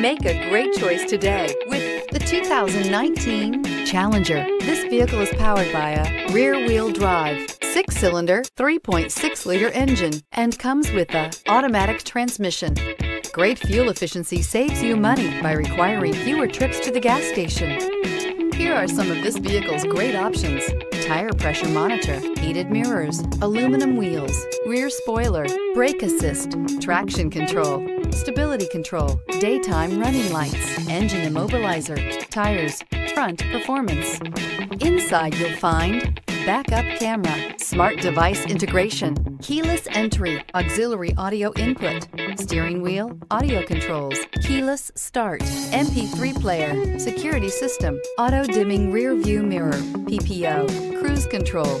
Make a great choice today with the 2019 Challenger. This vehicle is powered by a rear-wheel drive, 6-cylinder, 3.6-liter engine, and comes with an automatic transmission. Great fuel efficiency saves you money by requiring fewer trips to the gas station. Here are some of this vehicle's great options: tire pressure monitor, heated mirrors, aluminum wheels, rear spoiler, brake assist, traction control, stability control, daytime running lights, engine immobilizer, tires, front performance. Inside you'll find backup camera, smart device integration, keyless entry, auxiliary audio input, steering wheel audio controls, keyless start, MP3 player, security system, auto dimming rear view mirror, PPO, cruise control.